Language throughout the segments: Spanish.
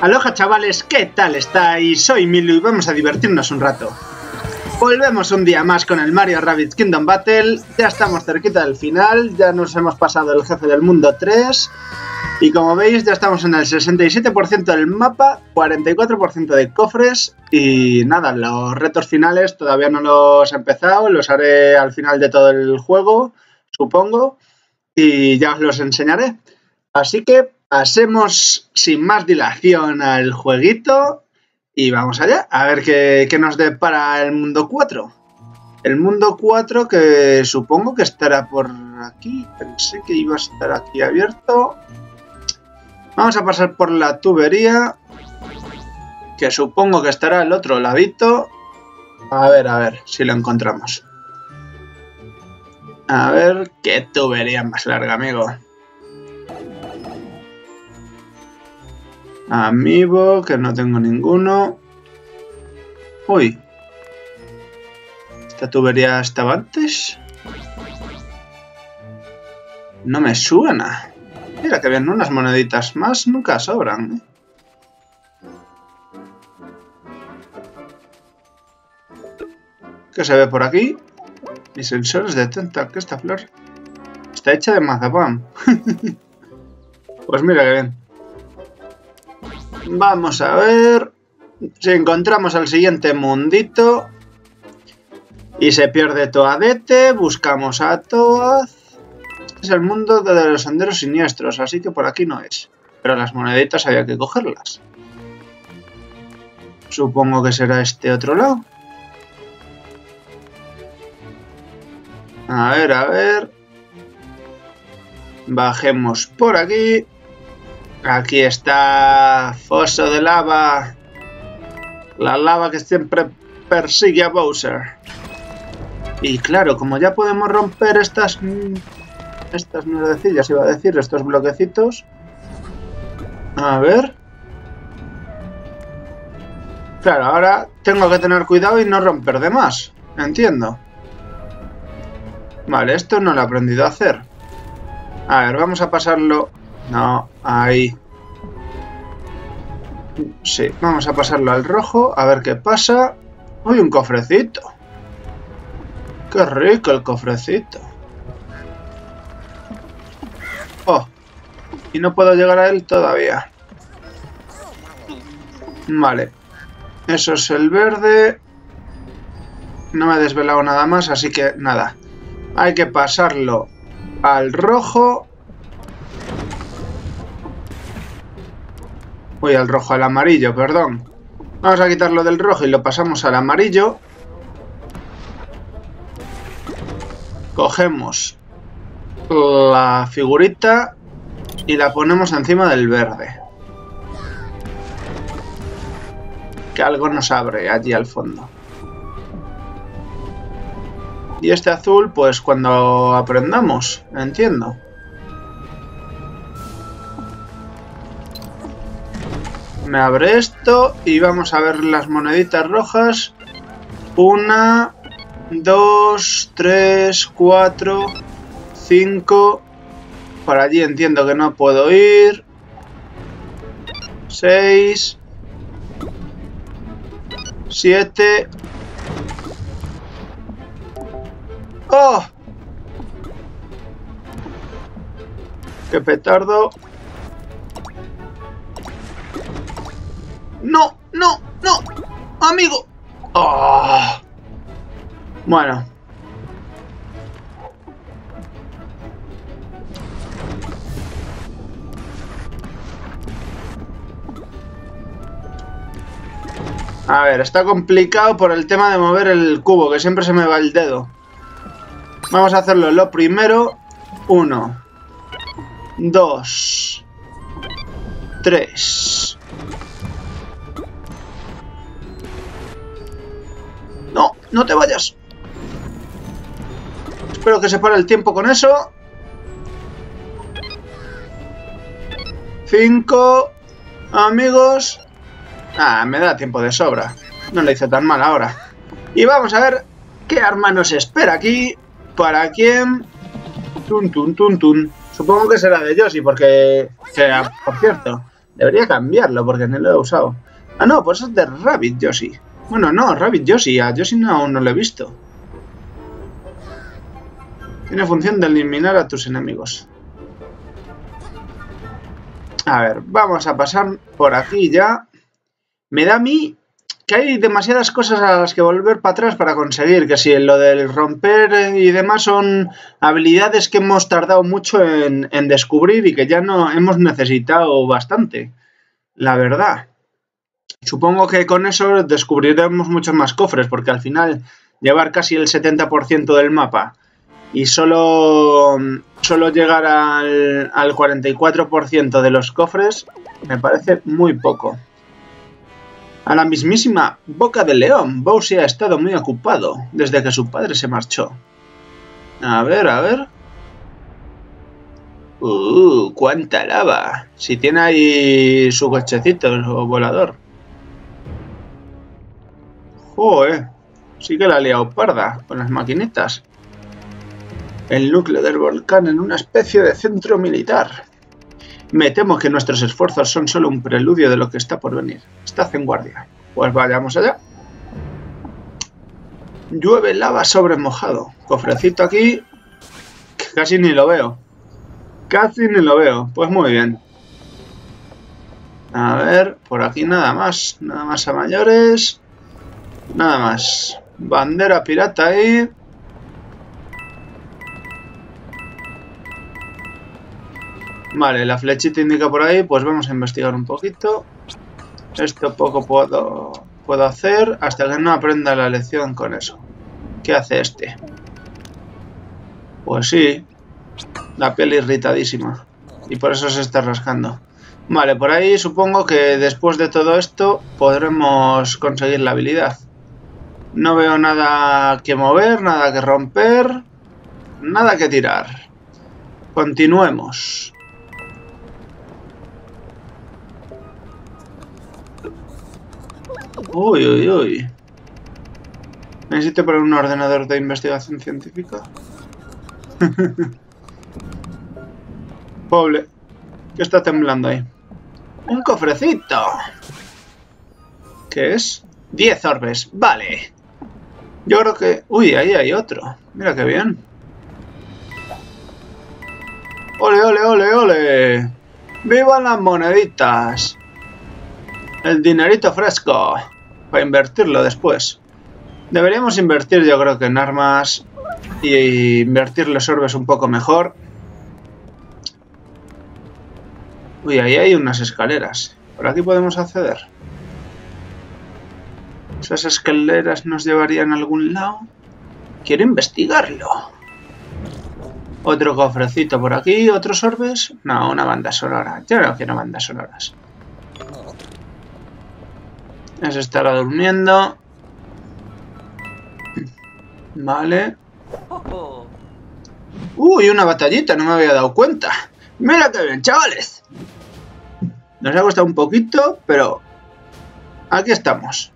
Aloha chavales, ¿qué tal estáis? Soy Milu y vamos a divertirnos un rato. Volvemos un día más con el Mario Rabbids Kingdom Battle. Ya estamos cerquita del final, ya nos hemos pasado el jefe del mundo 3. Y como veis ya estamos en el 67% del mapa, 44% de cofres y nada, los retos finales todavía no los he empezado, los haré al final de todo el juego, supongo, y ya os los enseñaré. Así que pasemos sin más dilación al jueguito y vamos allá, a ver qué nos depara el mundo 4. El mundo 4 que supongo que estará por aquí, pensé que iba a estar aquí abierto. Vamos a pasar por la tubería, que supongo que estará al otro ladito. A ver si lo encontramos. A ver, qué tubería más larga, amigo. Amigo, que no tengo ninguno. Uy. ¿Esta tubería estaba antes? No me suena. Mira que vienen unas moneditas más, nunca sobran, ¿eh? ¿Qué se ve por aquí? Mis sensores detectan que esta flor está hecha de mazapán. Pues mira que bien. Vamos a ver si encontramos al siguiente mundito. Y se pierde Toadette, buscamos a Toad. Es el mundo de los senderos siniestros, así que por aquí no es. Pero las moneditas había que cogerlas. Supongo que será este otro lado. A ver, a ver. Bajemos por aquí. Aquí está foso de lava. La lava que siempre persigue a Bowser. Y claro, como ya podemos romper estas mierdecillas, iba a decir, estos bloquecitos. A ver. Claro, ahora tengo que tener cuidado y no romper de más. Entiendo. Vale, esto no lo he aprendido a hacer. A ver, vamos a pasarlo. No, ahí. Sí, vamos a pasarlo al rojo. A ver qué pasa. Uy, un cofrecito. Qué rico el cofrecito. Oh, y no puedo llegar a él todavía. Vale. Eso es el verde. No me he desvelado nada más, así que nada. Hay que pasarlo al rojo. Uy, al rojo, al amarillo, perdón. Vamos a quitarlo del rojo y lo pasamos al amarillo. Cogemos la figurita y la ponemos encima del verde, que algo nos abre allí al fondo. Y este azul, pues cuando aprendamos, entiendo. Me abre esto y vamos a ver las moneditas rojas. 1, 2, 3, 4, 5, por allí entiendo que no puedo ir. 6, 7. ¡Oh! ¡Qué petardo! ¡No! ¡No! ¡No! ¡Amigo! ¡Oh! Bueno. A ver, está complicado por el tema de mover el cubo, que siempre se me va el dedo. Vamos a hacerlo lo primero. 1, 2, 3. No, no te vayas. Espero que se pare el tiempo con eso. 5, amigos. Ah, me da tiempo de sobra. No lo hice tan mal ahora. Y vamos a ver qué arma nos espera aquí. ¿Para quién? Tun, tun, tun, tun. Supongo que será de Yoshi, porque... Por cierto, Debería cambiarlo porque no lo he usado. Ah, no, pues es de Rabbid Yoshi. Bueno, no, Rabbid Yoshi. A Yoshi no, aún no lo he visto. Tiene función de eliminar a tus enemigos. A ver, vamos a pasar por aquí ya. Me da a mí que hay demasiadas cosas a las que volver para atrás para conseguir. Que si lo del romper y demás son habilidades que hemos tardado mucho en descubrir y que ya no hemos necesitado bastante. La verdad. Supongo que con eso descubriremos muchos más cofres, porque al final llevar casi el 70% del mapa y solo llegar al 44% de los cofres me parece muy poco. A la mismísima Boca de León, Bowser ha estado muy ocupado desde que su padre se marchó. A ver, a ver. ¡Cuánta lava! Si tiene ahí su cochecito o volador. ¡Joder! Sí que la ha liado parda con las maquinitas. El núcleo del volcán en una especie de centro militar. Me temo que nuestros esfuerzos son solo un preludio de lo que está por venir. Estad en guardia. Pues vayamos allá. Llueve lava sobre mojado. Cofrecito aquí. Que casi ni lo veo. Casi ni lo veo. Pues muy bien. A ver, por aquí nada más. Nada más a mayores. Nada más. Bandera pirata ahí. Vale, la flechita indica por ahí. Pues vamos a investigar un poquito. Esto poco puedo hacer hasta que no aprenda la lección con eso. ¿Qué hace este? Pues sí. La piel irritadísima. Y por eso se está rascando. Vale, por ahí supongo que después de todo esto podremos conseguir la habilidad. No veo nada que mover, nada que romper, nada que tirar. Continuemos. Uy, uy, uy. Necesito para un ordenador de investigación científica. Pobre. ¿Qué está temblando ahí? ¡Un cofrecito! ¿Qué es? 10 orbes. Vale. Yo creo que... Uy, ahí hay otro. Mira qué bien. ¡Ole, ole, ole, ole! ¡Vivan las moneditas! El dinerito fresco. Para invertirlo después. Deberíamos invertir, yo creo que en armas. Y invertir los orbes un poco mejor. Uy, ahí hay unas escaleras. Por aquí podemos acceder. ¿Esas escaleras nos llevarían a algún lado? Quiero investigarlo. Otro cofrecito por aquí. ¿Otros orbes? No, una banda sonora. Yo no quiero bandas sonoras. Ese estará durmiendo. Vale. Uy, una batallita. No me había dado cuenta. ¡Mira qué bien, chavales! Nos ha costado un poquito, pero... Aquí estamos.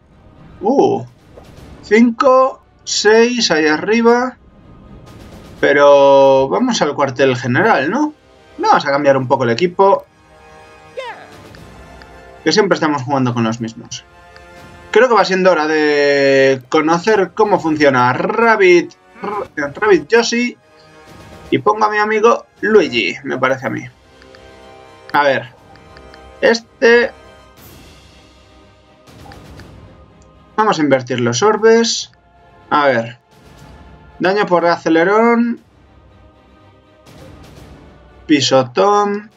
5, 6 ahí arriba. Pero... Vamos al cuartel general, ¿no? Vamos a cambiar un poco el equipo. Que siempre estamos jugando con los mismos. Creo que va siendo hora de conocer cómo funciona Rabbid Yoshi. Y pongo a mi amigo Luigi, me parece a mí. A ver. Vamos a invertir los orbes. A ver. Daño por acelerón. Pisotón.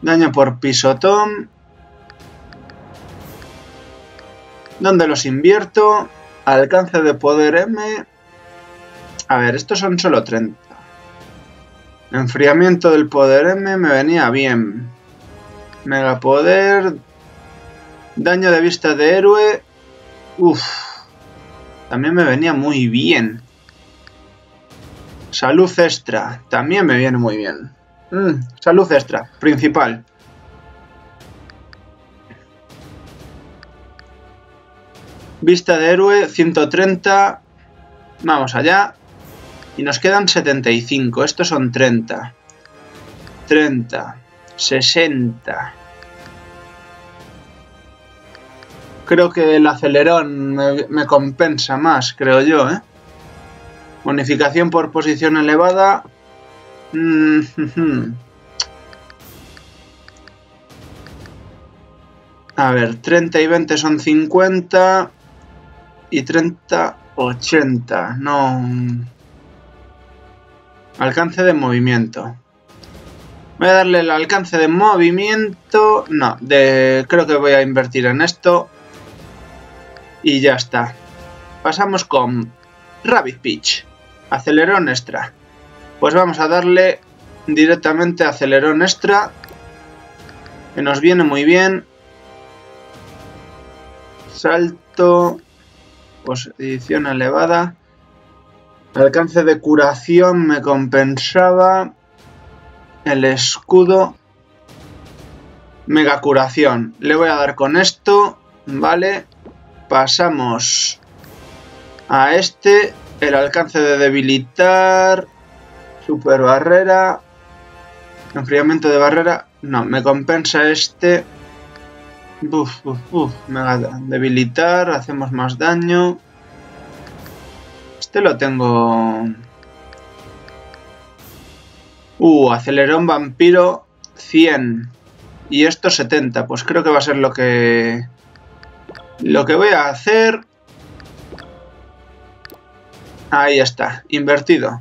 Daño por pisotón. ¿Dónde los invierto? Alcance de poder M. A ver, estos son solo 30. Enfriamiento del poder M me venía bien. Megapoder. Daño de vista de héroe. Uff. También me venía muy bien. Salud extra. También me viene muy bien. Salud extra. Principal. Vista de héroe. 130. Vamos allá. Y nos quedan 75. Estos son 30. 30. 60. Creo que el acelerón me compensa más, creo yo, ¿eh? Bonificación por posición elevada. A ver, 30 y 20 son 50 y 30, 80. No. Alcance de movimiento. Voy a darle el alcance de movimiento. No, creo que voy a invertir en esto. Y ya está. Pasamos con Rabbid Peach. Acelerón extra. Pues vamos a darle directamente acelerón extra, que nos viene muy bien. Salto, posición elevada. Alcance de curación me compensaba. El escudo. Mega curación. Le voy a dar con esto. Vale. Pasamos a este. El alcance de debilitar. Super barrera. Enfriamiento de barrera. No, me compensa este. Mega debilitar. Hacemos más daño. Este lo tengo. Acelerón vampiro 100. Y esto 70. Pues creo que va a ser lo que voy a hacer. Ahí está. Invertido.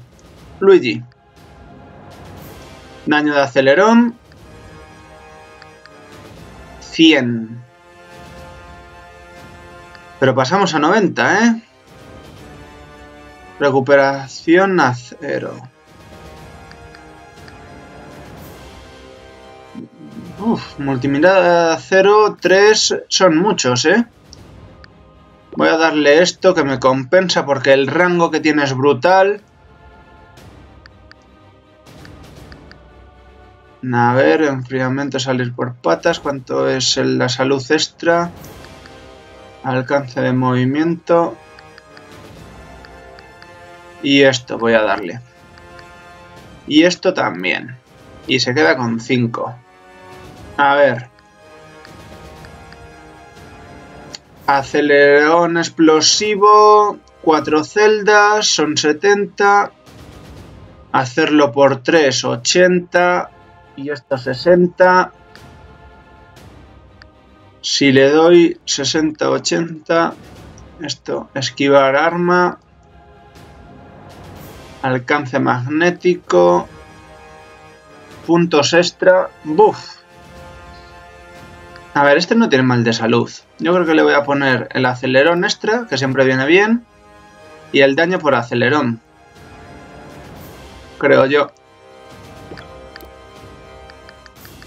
Luigi. Daño de acelerón. 100. Pero pasamos a 90, ¿eh? Recuperación a 0. Multimirada 0, 3, son muchos, ¿eh? Voy a darle esto que me compensa porque el rango que tiene es brutal. A ver, enfriamiento, salir por patas. ¿Cuánto es la salud extra? Alcance de movimiento. Y esto voy a darle. Y esto también. Y se queda con 5. A ver. Acelerón explosivo. 4 celdas. Son 70. Hacerlo por 3. 80. Y esto 60. Si le doy 60, 80. Esto, esquivar arma. Alcance magnético. Puntos extra. ¡Buf! A ver, este no tiene mal de salud. Yo creo que le voy a poner el acelerón extra, que siempre viene bien. Y el daño por acelerón. Creo yo.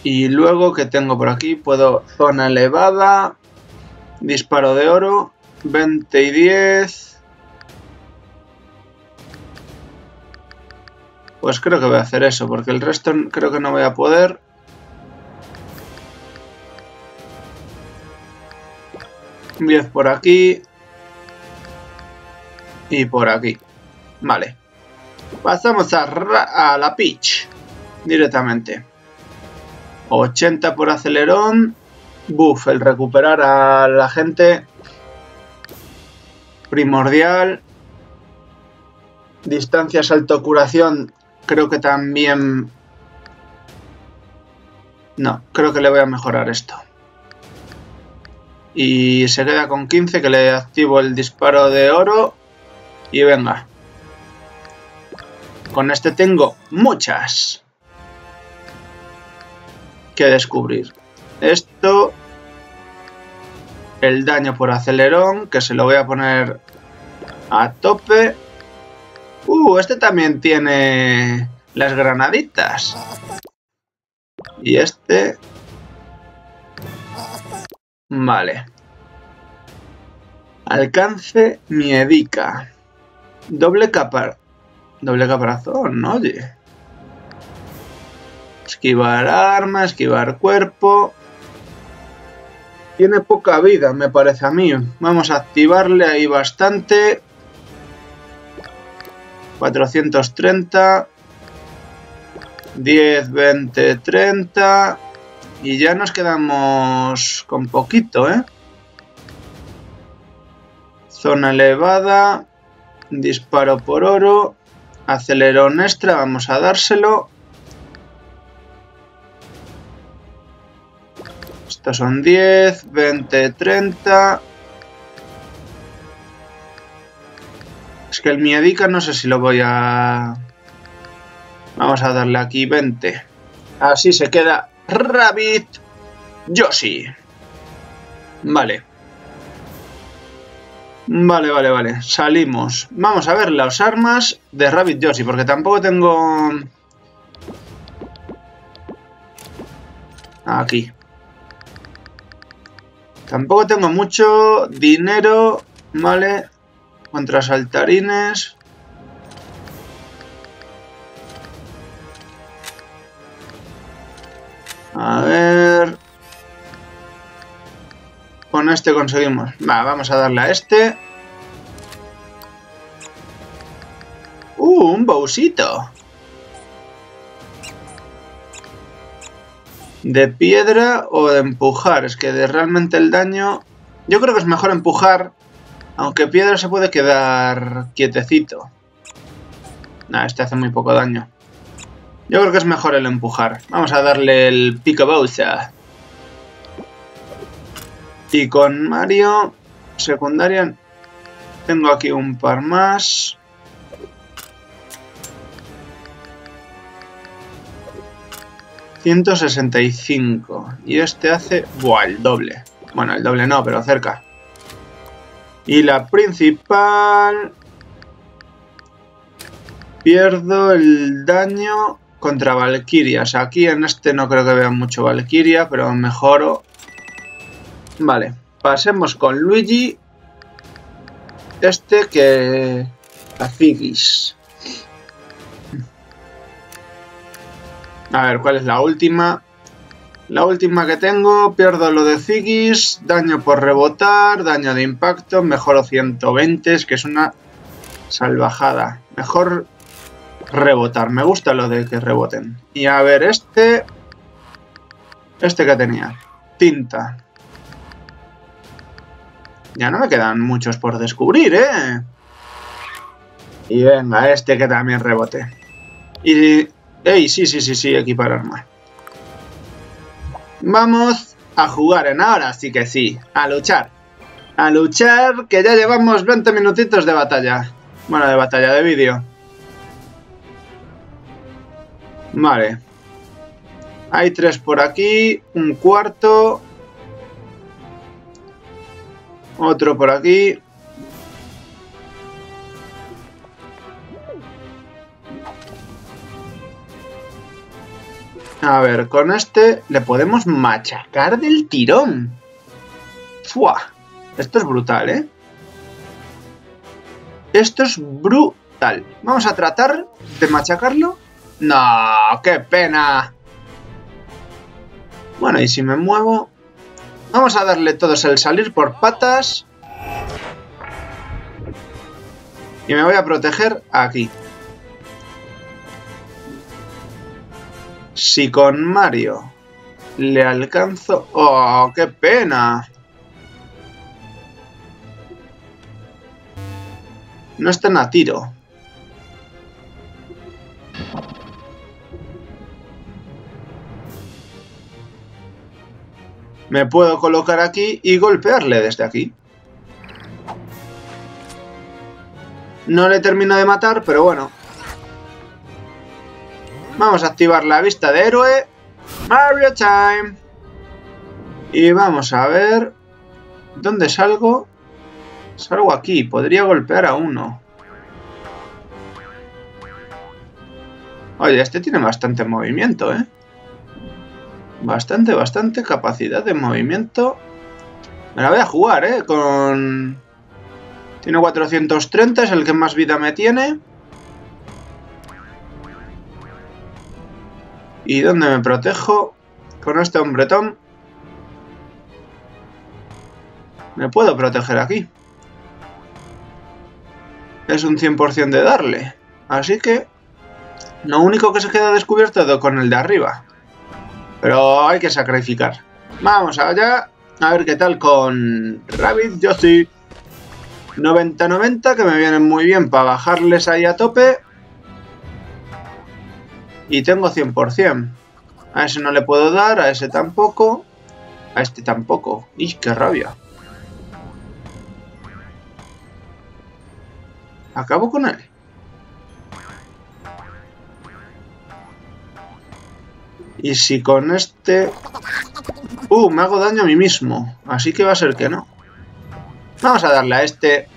Y luego, ¿qué tengo por aquí? Puedo zona elevada, disparo de oro, 20 y 10. Pues creo que voy a hacer eso, porque el resto creo que no voy a poder. Un 10 por aquí. Y por aquí. Vale. Pasamos a la Peach. Directamente. 80 por acelerón. Buff, el recuperar a la gente. Primordial. Distancia, salto, curación. Creo que también. No, creo que le voy a mejorar esto. Y se queda con 15, que le activo el disparo de oro. Y venga. Con este tengo muchas que descubrir. Esto, el daño por acelerón, que se lo voy a poner a tope. Este también tiene las granaditas. Y este. Vale. Alcance miedica. Doble caparazón, oye. Esquivar arma, esquivar cuerpo. Tiene poca vida, me parece a mí. Vamos a activarle ahí bastante. 430. 10, 20, 30. Y ya nos quedamos con poquito, ¿eh? Zona elevada. Disparo por oro. Acelerón extra. Vamos a dárselo. Estos son 10, 20, 30. Es que el miedica no sé si lo voy a... Vamos a darle aquí 20. Así se queda Rabbid Yoshi. Vale. Vale, vale, vale. Salimos. Vamos a ver las armas de Rabbid Yoshi, porque tampoco tengo... Aquí. Tampoco tengo mucho dinero, vale. Contra saltarines. A ver. Con este conseguimos. Va, vamos a darle a este. Un bousito. De piedra o de empujar. Es que de realmente el daño... Yo creo que es mejor empujar. Aunque piedra se puede quedar quietecito. Nah, este hace muy poco daño. Yo creo que es mejor el empujar. Vamos a darle el pico Bowser. Y con Mario... Secundaria... Tengo aquí un par más...165. Y este hace... Buah, el doble. Bueno, el doble no, pero cerca. Y la principal... Pierdo el daño contra valquirias. Aquí en este no creo que vea mucho valquiria, pero mejoro. Vale. Pasemos con Luigi. Este que... Caciguis. A ver, ¿cuál es la última? La última que tengo, pierdo lo de Ziggy's, daño por rebotar, daño de impacto, mejoro 120, es que es una salvajada. Mejor rebotar, me gusta lo de que reboten. Y a ver, este que tenía, tinta. Ya no me quedan muchos por descubrir, ¿eh? Y venga, este que también rebote. Y... ¡Ey! Sí, sí, sí, sí, equipar arma. Vamos a jugar en ahora, sí que sí. A luchar. A luchar, que ya llevamos 20 minutitos de batalla. Bueno, de batalla de vídeo. Vale. Hay 3 por aquí. Un cuarto. Otro por aquí. A ver, con este le podemos machacar del tirón. ¡Fua! Esto es brutal, ¿eh? Esto es brutal. Vamos a tratar de machacarlo. ¡No! ¡Qué pena! Bueno, y si me muevo... Vamos a darle todos el salir por patas. Y me voy a proteger aquí. Si con Mario le alcanzo... ¡Oh, qué pena! No están a tiro. Me puedo colocar aquí y golpearle desde aquí. No le termino de matar, pero bueno. Vamos a activar la vista de héroe. Mario Time. Y vamos a ver... ¿Dónde salgo? Salgo aquí. Podría golpear a uno. Oye, este tiene bastante movimiento, ¿eh? Bastante, bastante capacidad de movimiento. Me la voy a jugar, ¿eh? Con... Tiene 430, es el que más vida me tiene. ¿Y dónde me protejo? Con este hombretón. Me puedo proteger aquí. Es un 100% de darle. Así que... Lo único que se queda descubierto es con el de arriba. Pero hay que sacrificar. Vamos allá. A ver qué tal con Rabbid Yoshi. 90-90, que me vienen muy bien para bajarles ahí a tope. Y tengo 100%. A ese no le puedo dar, a ese tampoco. A este tampoco. ¡Y qué rabia! Acabo con él. Y si con este... me hago daño a mí mismo. Así que va a ser que no. Vamos a darle a este.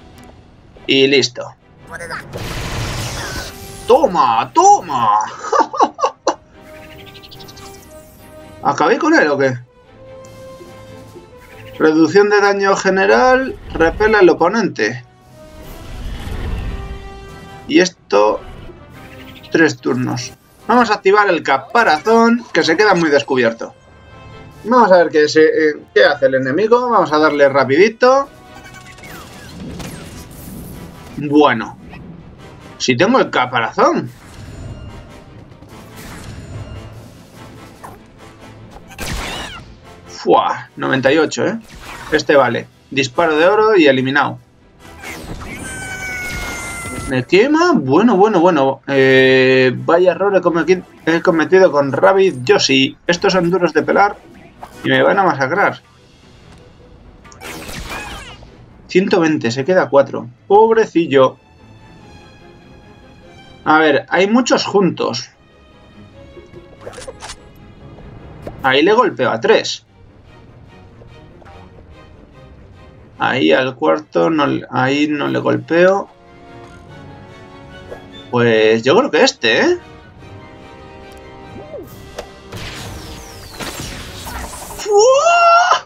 Y listo. ¡Toma! ¡Toma! ¿Acabé con él o qué? Reducción de daño general. Repele al oponente. Y esto... 3 turnos. Vamos a activar el caparazón, que se queda muy descubierto. Vamos a ver qué hace el enemigo. Vamos a darle rapidito. Bueno. Si tengo el caparazón. ¡Fua! 98, ¿eh? Este vale. Disparo de oro y eliminado. ¿Me quema? Bueno, bueno, bueno. Vaya error he cometido con Rabbid Yoshi. Estos son duros de pelar y me van a masacrar. 120, se queda 4. Pobrecillo. A ver, hay muchos juntos. Ahí le golpeo a 3. Ahí al cuarto, no, ahí no le golpeo. Pues yo creo que este, ¿eh? ¡Fua!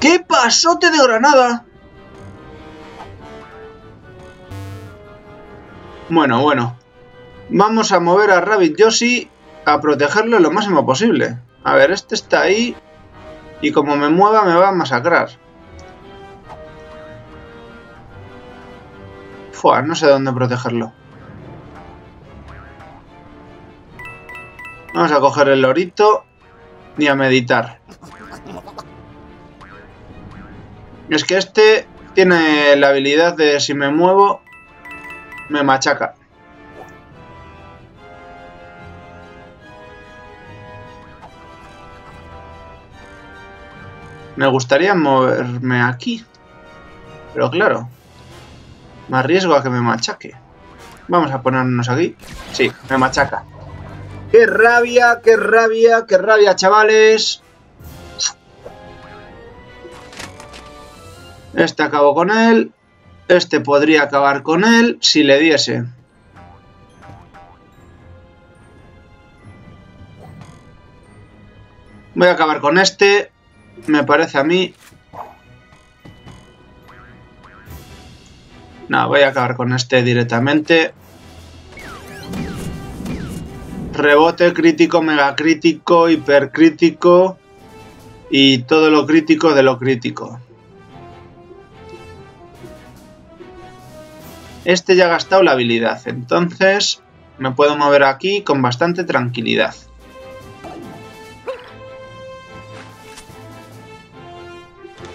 ¡Qué pasote de granada! Bueno, bueno. Vamos a mover a Rabbid Yoshi a protegerlo lo máximo posible. A ver, este está ahí. Y como me mueva me va a masacrar. Fua, no sé dónde protegerlo. Vamos a coger el lorito y a meditar. Es que este tiene la habilidad de si me muevo, me machaca. Me gustaría moverme aquí. Pero claro, me arriesgo a que me machaque. Vamos a ponernos aquí. Sí, me machaca. ¡Qué rabia, qué rabia, qué rabia, chavales! Este acabó con él. Este podría acabar con él si le diese. Voy a acabar con este, me parece a mí. No, voy a acabar con este directamente. Rebote, crítico, megacrítico, hipercrítico y todo lo crítico de lo crítico. Este ya ha gastado la habilidad, entonces me puedo mover aquí con bastante tranquilidad.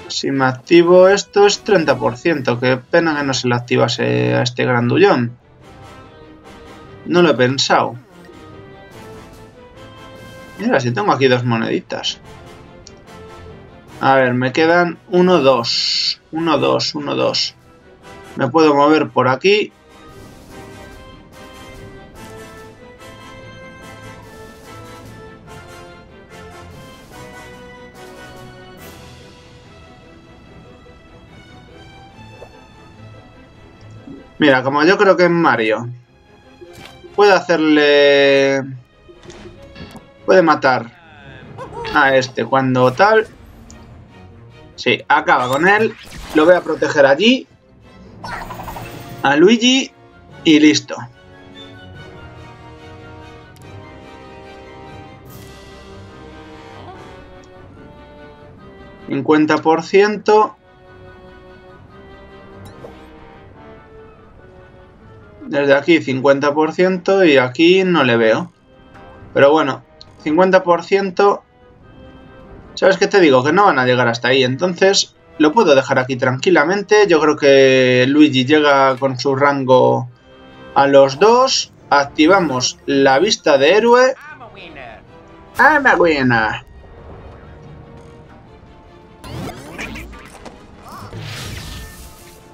Si me activo esto es 30%, qué pena que no se lo activase a este grandullón. No lo he pensado. Mira, si tengo aquí 2 moneditas. A ver, me quedan 1, 2. 1, 2, 1, 2. Me puedo mover por aquí. Mira, como yo creo que es Mario. Puedo hacerle... Puede matar a este cuando tal. Sí, acaba con él. Lo voy a proteger allí. A Luigi. Y listo. ¿50%? Desde aquí 50% y aquí no le veo. Pero bueno. 50%. ¿Sabes qué te digo? Que no van a llegar hasta ahí. Entonces Lo puedo dejar aquí tranquilamente. Yo creo que Luigi llega con su rango a los dos. Activamos la vista de héroe. ¡I'm a winner!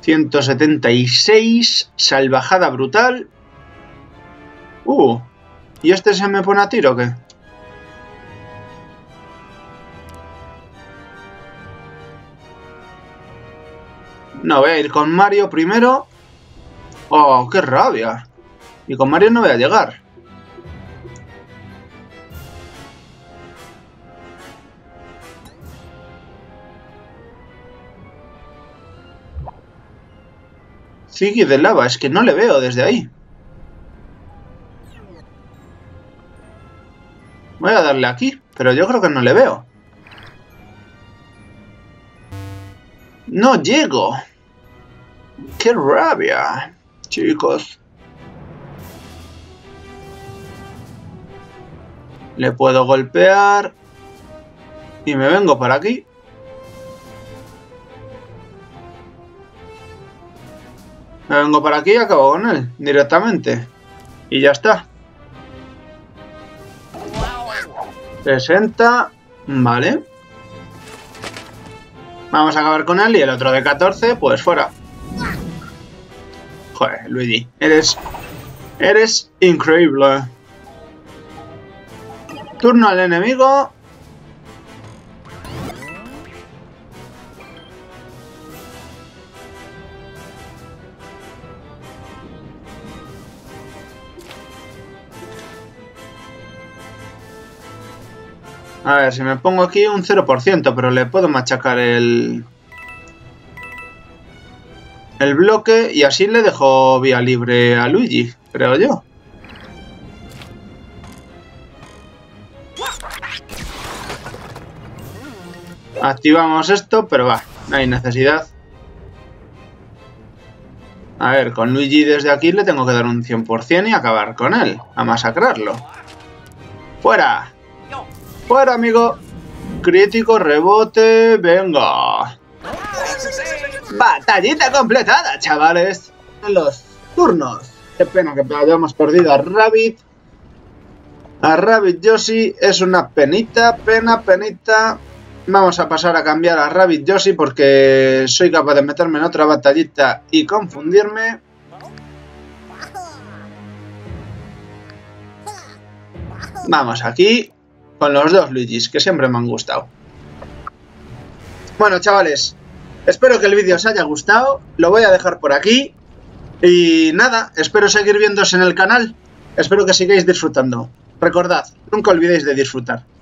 ...176... ...salvajada brutal... ¿y este se me pone a tiro o qué? No, voy a ir con Mario primero... ¡Oh, qué rabia! Y con Mario no voy a llegar... Ziggy de lava, es que no le veo desde ahí. Voy a darle aquí, pero yo creo que no le veo. No llego. ¡Qué rabia, chicos! Le puedo golpear. Y me vengo para aquí. Me vengo para aquí y acabo con él, directamente. Y ya está. 60. Vale. Vamos a acabar con él y el otro de 14, pues fuera. Joder, Luigi. Eres increíble. Turno al enemigo. A ver, si me pongo aquí un 0%, pero le puedo machacar el bloque y así le dejo vía libre a Luigi, creo yo. Activamos esto, pero va, no hay necesidad. A ver, con Luigi desde aquí le tengo que dar un 100% y acabar con él, a masacrarlo. ¡Fuera! Fuera, amigo. Crítico, rebote, venga. Batallita completada, chavales. En los turnos. Qué pena que hayamos perdido a Rabbid Yoshi. Es una penita, penita. Vamos a pasar a cambiar a Rabbid Yoshi porque soy capaz de meterme en otra batallita y confundirme. Vamos aquí. Con los dos Luigis, que siempre me han gustado. Bueno, chavales, espero que el vídeo os haya gustado. Lo voy a dejar por aquí. Y nada, espero seguir viéndose en el canal. Espero que sigáis disfrutando. Recordad, nunca olvidéis de disfrutar.